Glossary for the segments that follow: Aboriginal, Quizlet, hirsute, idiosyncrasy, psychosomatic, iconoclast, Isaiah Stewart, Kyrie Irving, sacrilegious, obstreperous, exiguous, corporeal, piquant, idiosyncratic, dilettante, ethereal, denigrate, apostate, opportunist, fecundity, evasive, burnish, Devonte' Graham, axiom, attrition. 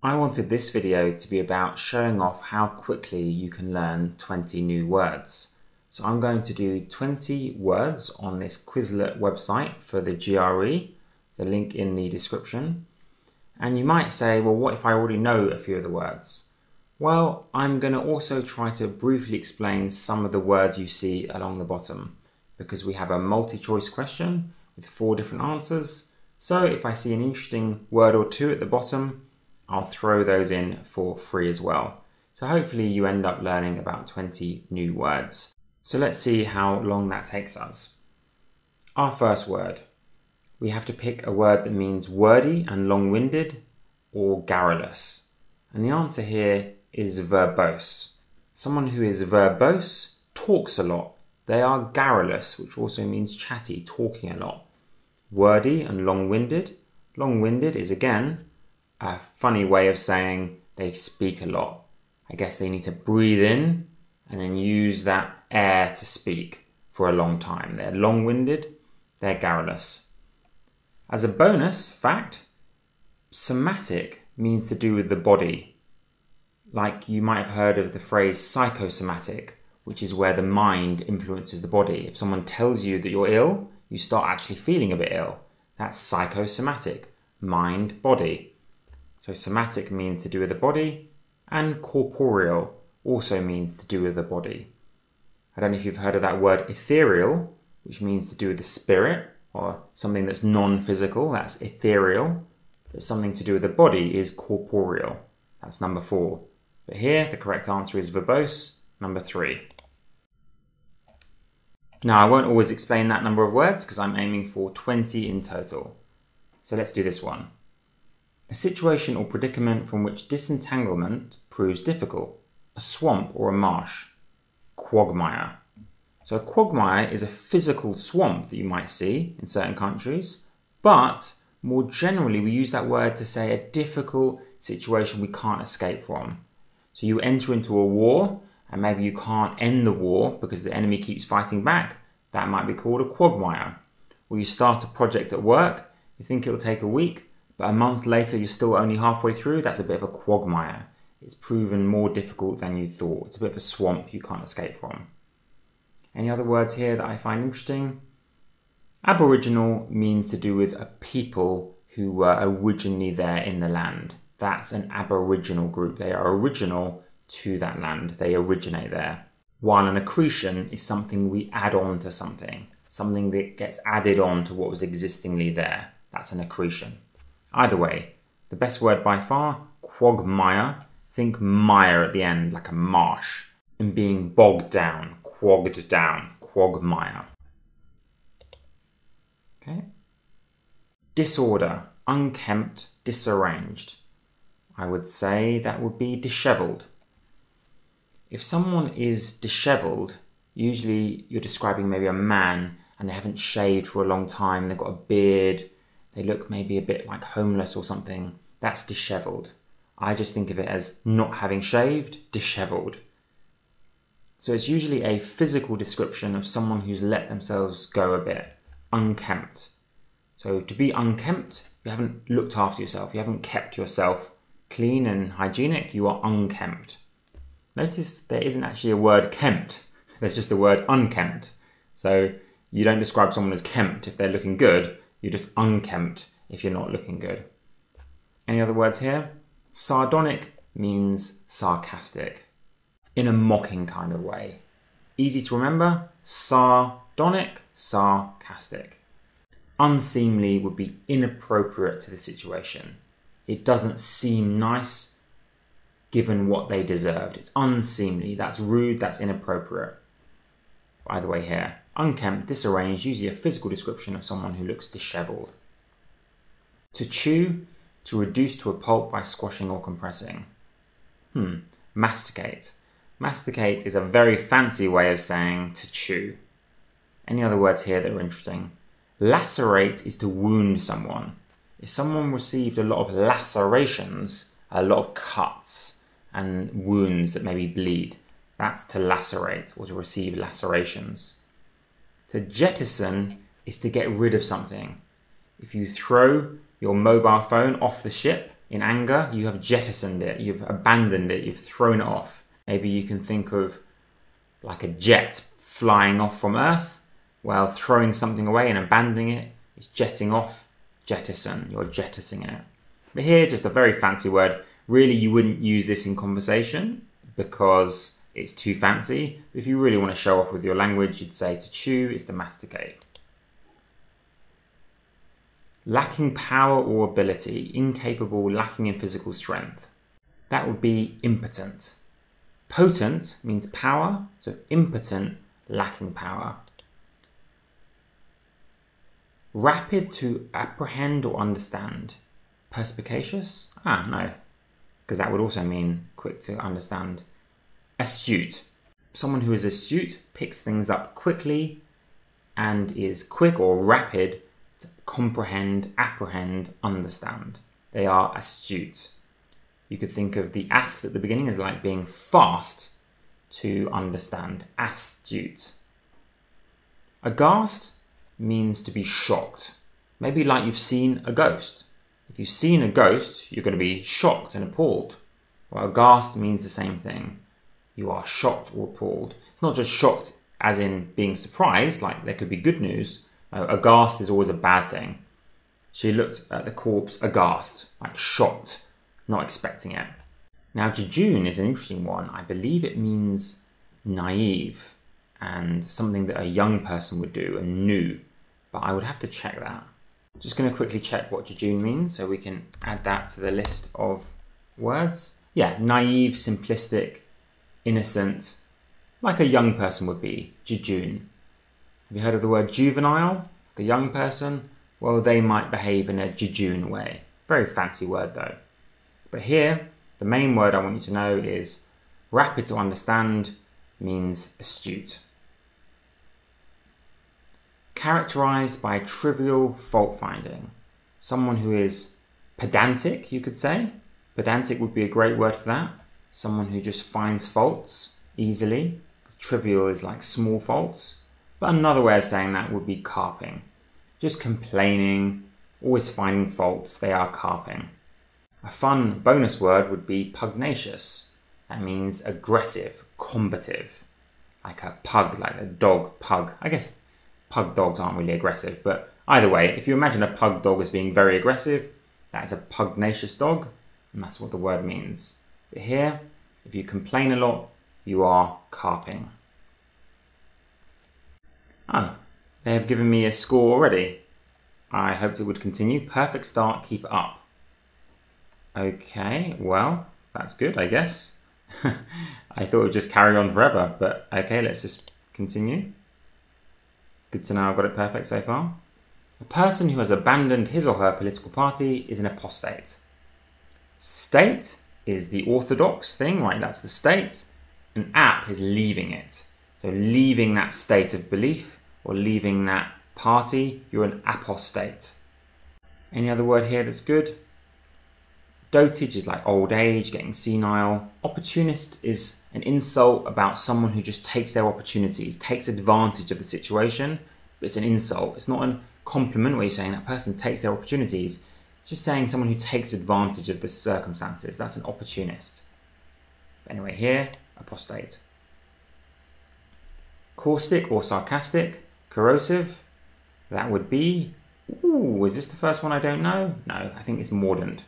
I wanted this video to be about showing off how quickly you can learn 20 new words. So I'm going to do 20 words on this Quizlet website for the GRE, the link in the description. And you might say, well, what if I already know a few of the words? Well, I'm going to also try to briefly explain some of the words you see along the bottom, because we have a multi-choice question with 4 different answers. So if I see an interesting word or two at the bottom, I'll throw those in for free as well. So hopefully you end up learning about 20 new words. So let's see how long that takes us. Our first word. We have to pick a word that means wordy and long-winded or garrulous. And the answer here is verbose. Someone who is verbose talks a lot. They are garrulous, which also means chatty, talking a lot. Wordy and long-winded. Long-winded is, again, a funny way of saying they speak a lot. I guess they need to breathe in and then use that air to speak for a long time. They're long-winded, they're garrulous. As a bonus fact, somatic means to do with the body. Like you might have heard of the phrase psychosomatic, which is where the mind influences the body. If someone tells you that you're ill, you start actually feeling a bit ill. That's psychosomatic, mind, body. So somatic means to do with the body, and corporeal also means to do with the body. I don't know if you've heard of that word ethereal, which means to do with the spirit or something that's non-physical, that's ethereal, but something to do with the body is corporeal. That's number 4. But here, the correct answer is verbose, number 3. Now, I won't always explain that number of words because I'm aiming for 20 in total. So let's do this one. A situation or predicament from which disentanglement proves difficult. A swamp or a marsh. Quagmire. So a quagmire is a physical swamp that you might see in certain countries, but more generally we use that word to say a difficult situation we can't escape from. So you enter into a war and maybe you can't end the war because the enemy keeps fighting back. That might be called a quagmire. Or you start a project at work, you think it'll take a week, but a month later, you're still only halfway through. That's a bit of a quagmire. It's proven more difficult than you thought. It's a bit of a swamp you can't escape from. Any other words here that I find interesting? Aboriginal means to do with a people who were originally there in the land. That's an Aboriginal group. They are original to that land. They originate there. While an accretion is something we add on to something, something that gets added on to what was existingly there. That's an accretion. Either way, the best word by far, quagmire. Think mire at the end, like a marsh. And being bogged down, quagged down, quagmire. Okay. Disorder, unkempt, disarranged. I would say that would be disheveled. If someone is disheveled, usually you're describing maybe a man and they haven't shaved for a long time, they've got a beard, they look maybe a bit like homeless or something. That's disheveled. I just think of it as not having shaved, disheveled. So it's usually a physical description of someone who's let themselves go a bit. Unkempt. So to be unkempt, you haven't looked after yourself. You haven't kept yourself clean and hygienic. You are unkempt. Notice there isn't actually a word kempt. There's just the word unkempt. So you don't describe someone as kempt if they're looking good. You're just unkempt if you're not looking good. Any other words here? Sardonic means sarcastic, in a mocking kind of way. Easy to remember, sardonic, sarcastic. Unseemly would be inappropriate to the situation. It doesn't seem nice given what they deserved. It's unseemly, that's rude, that's inappropriate. Either way here. Unkempt, disarranged, usually a physical description of someone who looks disheveled. To chew, to reduce to a pulp by squashing or compressing. Masticate. Masticate is a very fancy way of saying to chew. Any other words here that are interesting? Lacerate is to wound someone. If someone received a lot of lacerations, a lot of cuts and wounds that maybe bleed, that's to lacerate or to receive lacerations. To jettison is to get rid of something. If you throw your mobile phone off the ship, In anger, you have jettisoned it, you've abandoned it, you've thrown it off. Maybe you can think of like a jet flying off from Earth. Well, throwing something away and abandoning it is jetting off, jettison, you're jettisoning it. But here, just a very fancy word. Really, you wouldn't use this in conversation because it's too fancy. If you really want to show off with your language, you'd say to chew is to masticate. Lacking power or ability, incapable, lacking in physical strength. That would be impotent. Potent means power, so impotent, lacking power. Rapid to apprehend or understand. Perspicacious? Ah, no, because that would also mean quick to understand. Astute. Someone who is astute picks things up quickly and is quick or rapid to comprehend, apprehend, understand. They are astute. You could think of the ast at the beginning as like being fast to understand. Astute. Aghast means to be shocked. Maybe like you've seen a ghost. If you've seen a ghost, you're going to be shocked and appalled. Well, aghast means the same thing. You are shocked or appalled. It's not just shocked as in being surprised, like there could be good news. No, aghast is always a bad thing. She looked at the corpse aghast, like shocked, not expecting it. Now, jejune is an interesting one. I believe it means naive and something that a young person would do and new, but I would have to check that. Just going to quickly check what jejune means so we can add that to the list of words. Yeah, naive, simplistic, innocent, like a young person would be, jejune. Have you heard of the word juvenile? The young person? Well, they might behave in a jejune way. Very fancy word though. But here, the main word I want you to know is rapid to understand means astute. Characterized by trivial fault finding. Someone who is pedantic, you could say. Pedantic would be a great word for that. Someone who just finds faults easily. Trivial is like small faults. But another way of saying that would be carping. Just complaining, always finding faults, they are carping. A fun bonus word would be pugnacious. That means aggressive, combative. Like a pug, like a dog pug. I guess pug dogs aren't really aggressive, but either way, if you imagine a pug dog as being very aggressive, that is a pugnacious dog, and that's what the word means. But here, if you complain a lot, you are carping. Oh, they have given me a score already. I hoped it would continue. Perfect start, keep it up. Okay, well, that's good, I guess. I thought it would just carry on forever, but okay, let's just continue. Good to know I've got it perfect so far. A person who has abandoned his or her political party is an apostate. State is the orthodox thing, right? That's the state. And ap is leaving it. So leaving that state of belief or leaving that party, you're an apostate. Any other word here that's good? Dotage is like old age, getting senile. Opportunist is an insult about someone who just takes their opportunities, takes advantage of the situation, but it's an insult. It's not a compliment where you're saying that person takes their opportunities. It's just saying someone who takes advantage of the circumstances. That's an opportunist. But anyway, here, apostate. Caustic or sarcastic, corrosive, that would be, ooh, is this the first one I don't know? No, I think it's mordant.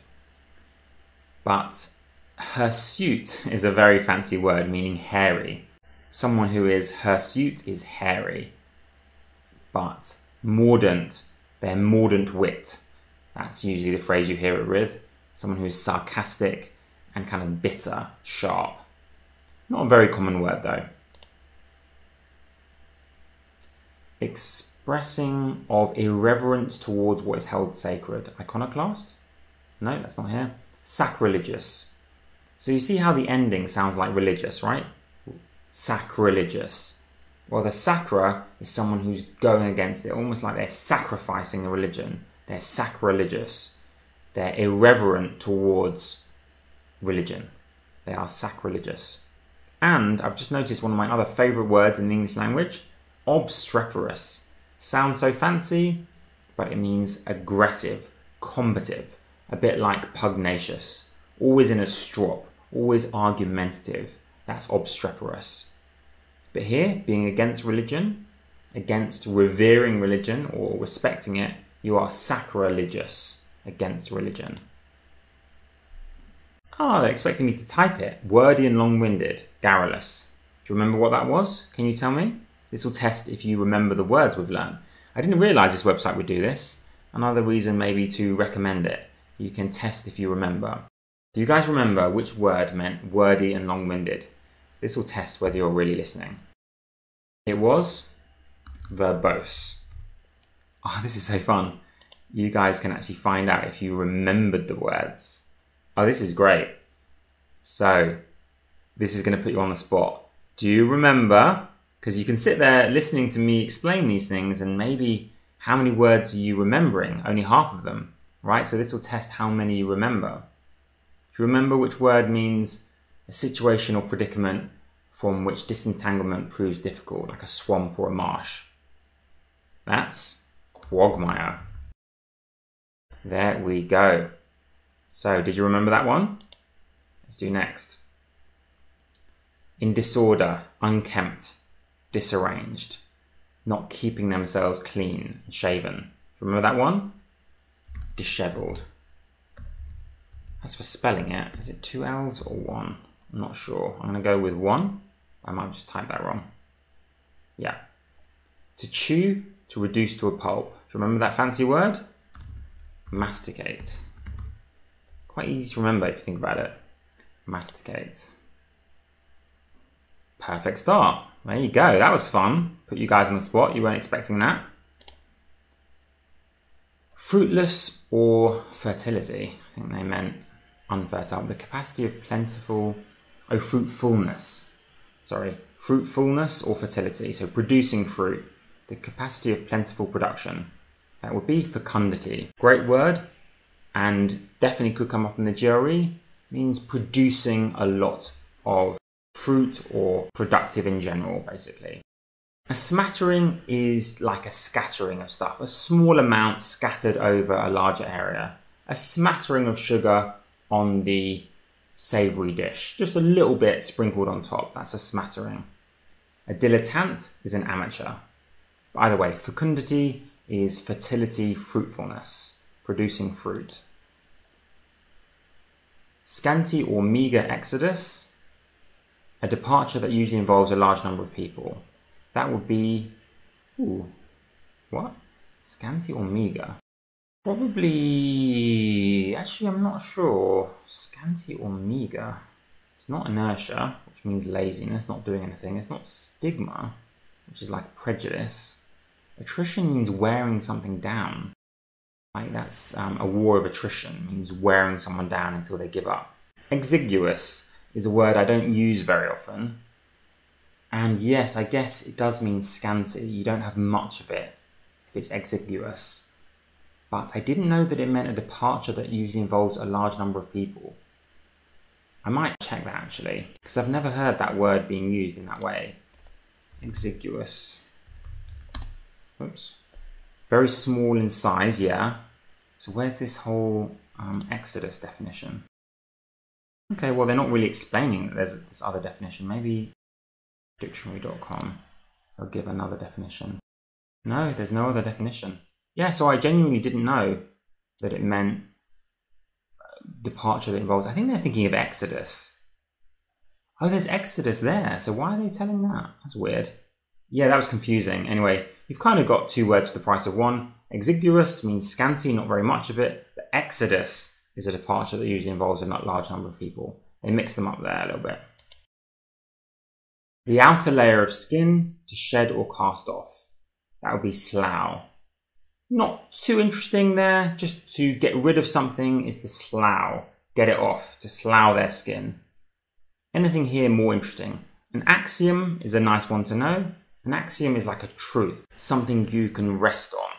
But hirsute is a very fancy word meaning hairy. Someone who is hirsute is hairy. But mordant, they're mordant wit. That's usually the phrase you hear it with. Someone who is sarcastic and kind of bitter, sharp. Not a very common word though. Expressing of irreverence towards what is held sacred. Iconoclast? No, that's not here. Sacrilegious. So you see how the ending sounds like religious, right? Sacrilegious. Well, the sacra is someone who's going against it, almost like they're sacrificing a religion. They're sacrilegious. They're irreverent towards religion. They are sacrilegious. And I've just noticed one of my other favourite words in the English language, obstreperous. Sounds so fancy, but it means aggressive, combative. a bit like pugnacious, always in a strop, always argumentative. That's obstreperous. But here, being against religion, against revering religion or respecting it, you are sacrilegious, against religion. Ah, they're expecting me to type it. Wordy and long-winded, garrulous. Do you remember what that was? Can you tell me? This will test if you remember the words we've learned. I didn't realise this website would do this. Another reason maybe to recommend it. You can test if you remember. Do you guys remember which word meant wordy and long-winded? This will test whether you're really listening. It was verbose. Oh, this is so fun. You guys can actually find out if you remembered the words. Oh, this is great. So this is going to put you on the spot. Do you remember? Because you can sit there listening to me explain these things, and maybe how many words are you remembering? Only half of them, right? So this will test how many you remember. Do you remember which word means a situation or predicament from which disentanglement proves difficult, like a swamp or a marsh? That's quagmire. There we go. So, did you remember that one? Let's do next. In disorder, unkempt, disarranged, not keeping themselves clean and shaven. Remember that one? Disheveled. As for spelling it, is it two L's or one? I'm not sure. I'm going to go with one. I might have just typed that wrong. Yeah. To chew, to reduce to a pulp. Do you remember that fancy word? Masticate. Quite easy to remember if you think about it. Masticate. Perfect start. There you go. That was fun. Put you guys on the spot. You weren't expecting that. Fruitless or fertility. I think they meant unfertile. The capacity of plentiful, oh, fruitfulness. Sorry. Fruitfulness or fertility. So producing fruit. The capacity of plentiful production. That would be fecundity. Great word. And definitely could come up in the GRE, means producing a lot of fruit or productive in general, basically. A smattering is like a scattering of stuff, a small amount scattered over a larger area. A smattering of sugar on the savoury dish, just a little bit sprinkled on top, that's a smattering. A dilettante is an amateur. By the way, fecundity is fertility, fruitfulness. Producing fruit. Scanty or meagre exodus, a departure that usually involves a large number of people. That would be, ooh, what? Scanty or meagre? Probably, actually I'm not sure. Scanty or meagre. It's not inertia, which means laziness, not doing anything. It's not stigma, which is like prejudice. Attrition means wearing something down. Like that's a war of attrition, means wearing someone down until they give up. Exiguous is a word I don't use very often. And yes, I guess it does mean scanty. You don't have much of it if it's exiguous. But I didn't know that it meant a departure that usually involves a large number of people. I might check that actually, because I've never heard that word being used in that way. Exiguous. Oops. Very small in size, yeah. So where's this whole exodus definition? Okay, well, they're not really explaining that there's this other definition. Maybe dictionary.com will give another definition. No, there's no other definition. Yeah, so I genuinely didn't know that it meant departure that involves, I think they're thinking of exodus. Oh, there's exodus there. So why are they telling that? That's weird. Yeah, that was confusing. Anyway, you've kind of got two words for the price of one. Exiguous means scanty, not very much of it. But exodus is a departure that usually involves a large number of people. They mix them up there a little bit. The outer layer of skin, to shed or cast off. That would be slough. Not too interesting there, just to get rid of something is to slough. Get it off, to slough their skin. Anything here more interesting? An axiom is a nice one to know. An axiom is like a truth, something you can rest on.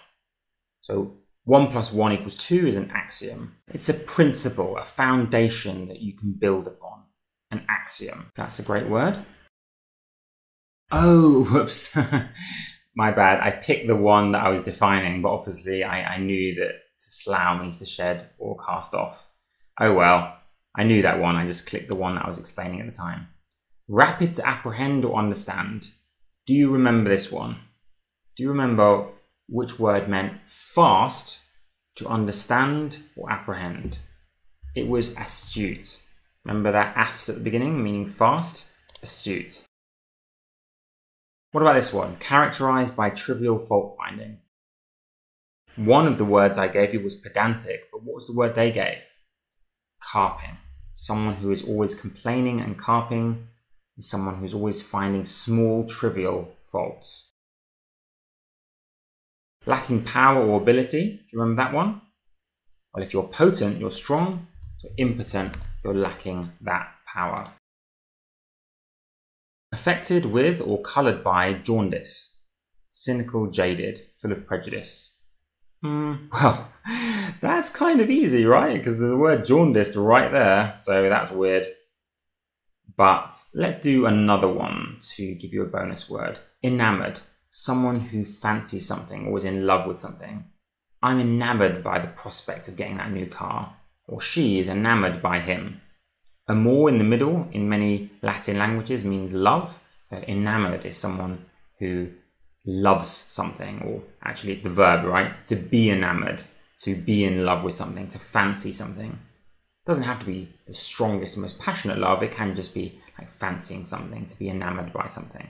So 1 + 1 = 2 is an axiom. It's a principle, a foundation that you can build upon. An axiom. That's a great word. Oh, whoops. My bad. I picked the one that I was defining, but obviously I knew that to slough means to shed or cast off. Oh well, I knew that one, I just clicked the one that I was explaining at the time. Rapid to apprehend or understand. Do you remember this one? Do you remember which word meant fast to understand or apprehend? It was astute. Remember that ast at the beginning, meaning fast, astute. What about this one? Characterized by trivial fault finding. One of the words I gave you was pedantic, but what was the word they gave? Carping. Someone who is always complaining and carping is someone who's always finding small, trivial faults. Lacking power or ability. Do you remember that one? Well, if you're potent, you're strong. So impotent, you're lacking that power. Affected with or coloured by jaundice. Cynical, jaded, full of prejudice. Well, that's kind of easy, right? Because the word jaundiced right there, so that's weird. But let's do another one to give you a bonus word. Enamoured, someone who fancies something or is in love with something. I'm enamoured by the prospect of getting that new car, or she is enamoured by him. Amor in the middle in many Latin languages means love. So enamoured is someone who loves something, or actually it's the verb, right? To be enamoured, to be in love with something, to fancy something. It doesn't have to be the strongest, most passionate love. It can just be like fancying something, to be enamoured by something.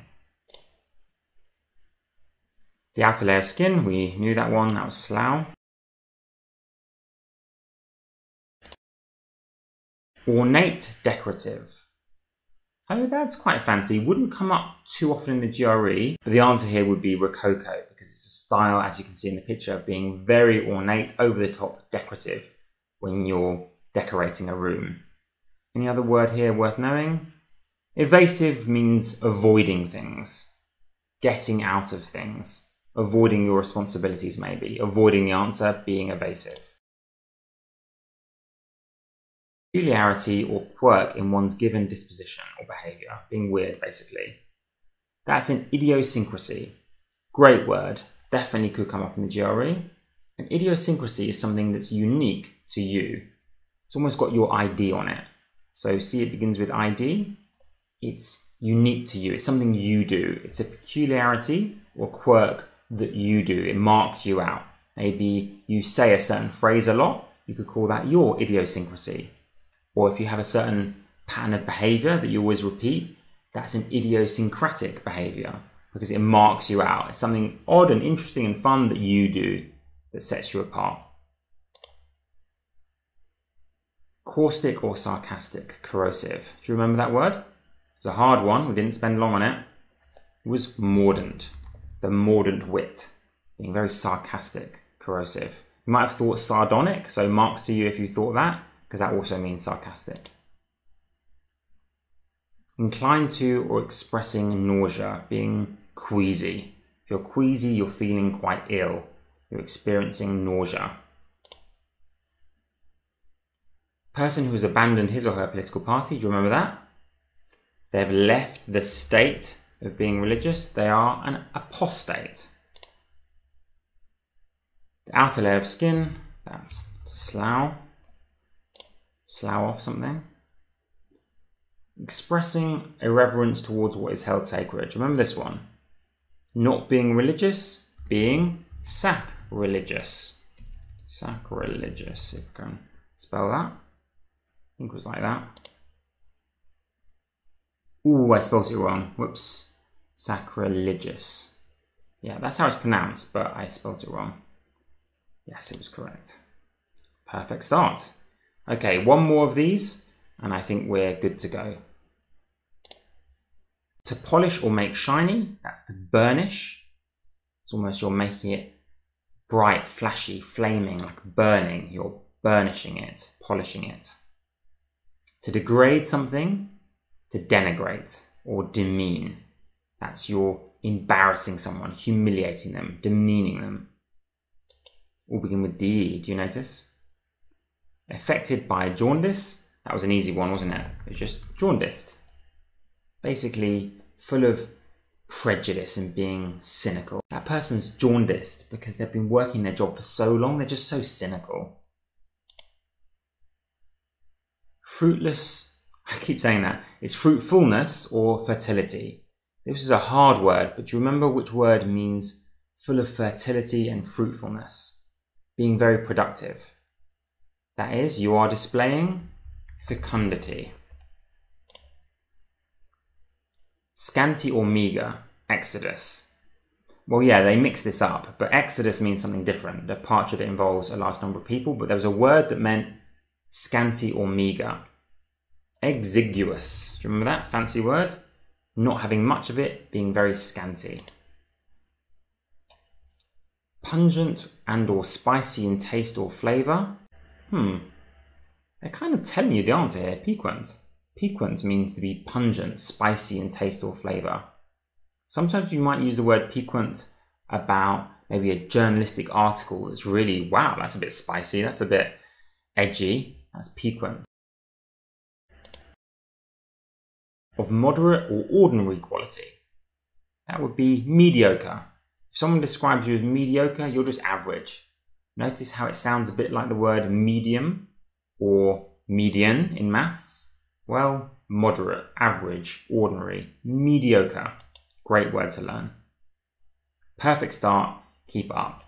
The outer layer of skin, we knew that one, that was slough. Ornate, decorative. Oh, that's quite fancy. Wouldn't come up too often in the GRE, but the answer here would be Rococo, because it's a style, as you can see in the picture, of being very ornate, over the top, decorative when you're decorating a room. Any other word here worth knowing? Evasive means avoiding things, getting out of things, avoiding your responsibilities maybe, avoiding the answer, being evasive. Peculiarity or quirk in one's given disposition or behaviour, being weird basically. That's an idiosyncrasy. Great word, definitely could come up in the GRE. An idiosyncrasy is something that's unique to you. It's almost got your ID on it. So see, it begins with ID. It's unique to you, it's something you do. It's a peculiarity or quirk that you do, it marks you out. Maybe you say a certain phrase a lot, you could call that your idiosyncrasy. Or if you have a certain pattern of behaviour that you always repeat, that's an idiosyncratic behaviour because it marks you out. It's something odd and interesting and fun that you do that sets you apart. Caustic or sarcastic, corrosive. Do you remember that word? It was a hard one, we didn't spend long on it. It was mordant, the mordant wit, being very sarcastic, corrosive. You might have thought sardonic, so marks to you if you thought that, because that also means sarcastic. Inclined to or expressing nausea, being queasy. If you're queasy, you're feeling quite ill. You're experiencing nausea. Person who has abandoned his or her political party, do you remember that? They've left the state of being religious. They are an apostate. The outer layer of skin, that's slough. Slough off something. Expressing irreverence towards what is held sacred. Remember this one? Not being religious, being sacrilegious. Sacrilegious, if I can spell that. I think it was like that. Ooh, I spelled it wrong. Whoops. Sacrilegious. Yeah, that's how it's pronounced, but I spelled it wrong. Yes, it was correct. Perfect start. Okay, one more of these, and I think we're good to go. To polish or make shiny, that's to burnish. It's almost you're making it bright, flashy, flaming, like burning. You're burnishing it, polishing it. To degrade something, to denigrate or demean. That's you're embarrassing someone, humiliating them, demeaning them. We'll begin with DE, do you notice? Affected by jaundice, that was an easy one, wasn't it? It was just jaundiced. Basically, full of prejudice and being cynical. That person's jaundiced because they've been working their job for so long, they're just so cynical. Fruitless, I keep saying that, it's fruitfulness or fertility. This is a hard word, but do you remember which word means full of fertility and fruitfulness? Being very productive. That is, you are displaying fecundity. Scanty or meagre, exodus. Well, yeah, they mix this up, but exodus means something different. Departure that involves a large number of people, but there was a word that meant scanty or meagre. Exiguous, do you remember that fancy word? Not having much of it, being very scanty. Pungent and or spicy in taste or flavour. They're kind of telling you the answer here, piquant. Piquant means to be pungent, spicy in taste or flavour. Sometimes you might use the word piquant about maybe a journalistic article that's really, wow, that's a bit spicy, that's a bit edgy, that's piquant. Of moderate or ordinary quality. That would be mediocre. If someone describes you as mediocre, you're just average. Notice how it sounds a bit like the word medium or median in maths. Well, moderate, average, ordinary, mediocre. Great word to learn. Perfect start, keep up.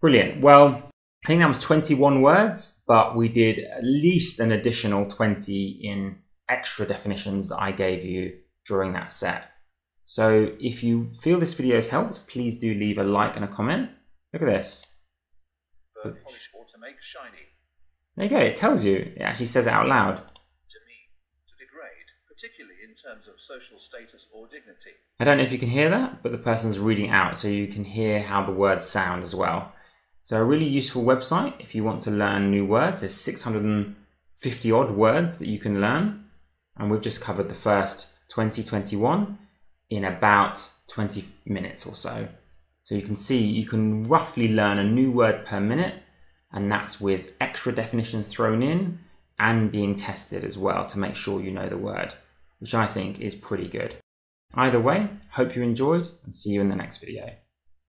Brilliant. Well, I think that was 21 words, but we did at least an additional 20 in extra definitions that I gave you during that set. So if you feel this video has helped, please do leave a like and a comment. Look at this. Burn, polish, or to make shiny. There you go, it tells you. It actually says it out loud. Particularly in terms of social status or dignity. I don't know if you can hear that, but the person's reading out, so you can hear how the words sound as well. So a really useful website if you want to learn new words. There's 650 odd words that you can learn, and we've just covered the first 20-21 in about 20 minutes or so. So you can see you can roughly learn a new word per minute, and that's with extra definitions thrown in and being tested as well to make sure you know the word, which I think is pretty good. Either way, hope you enjoyed and see you in the next video.